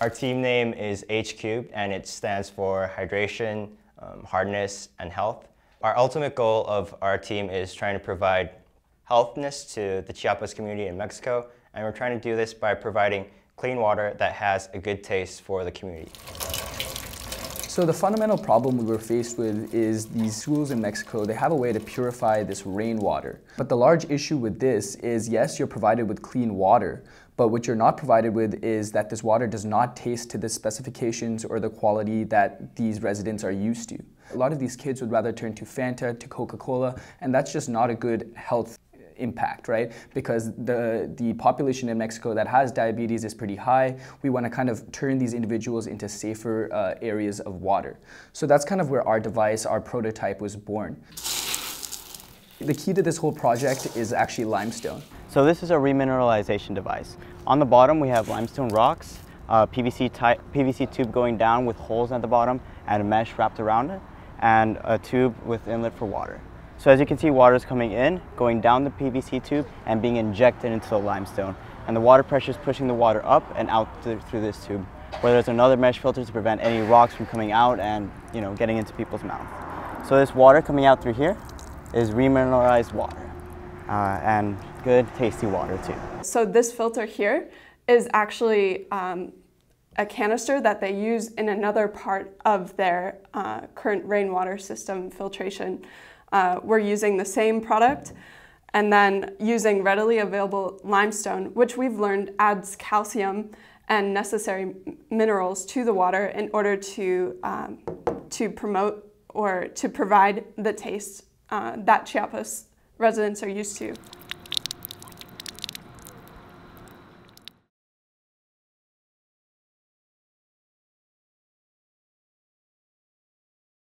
Our team name is H Cube, and it stands for hydration, hardness, and health. Our ultimate goal of our team is trying to provide healthness to the Chiapas community in Mexico, and we're trying to do this by providing clean water that has a good taste for the community. So the fundamental problem we were faced with is these schools in Mexico, they have a way to purify this rainwater. But the large issue with this is, yes, you're provided with clean water, but what you're not provided with is that this water does not taste to the specifications or the quality that these residents are used to. A lot of these kids would rather turn to Fanta, to Coca-Cola, and that's just not a good health impact, right? Because the population in Mexico that has diabetes is pretty high. We want to kind of turn these individuals into safer areas of water. So that's kind of where our device, our prototype was born. The key to this whole project is actually limestone. So this is a remineralization device. On the bottom we have limestone rocks, PVC tube going down with holes at the bottom and a mesh wrapped around it, and a tube with inlet for water. So as you can see, water is coming in, going down the PVC tube and being injected into the limestone. And the water pressure is pushing the water up and out through this tube, where there's another mesh filter to prevent any rocks from coming out and, you know, getting into people's mouths. So this water coming out through here is remineralized water, and good tasty water too. So this filter here is actually a canister that they use in another part of their current rainwater system filtration. We're using the same product and then using readily available limestone, which we've learned adds calcium and necessary minerals to the water in order to promote or to provide the taste that Chiapas residents are used to.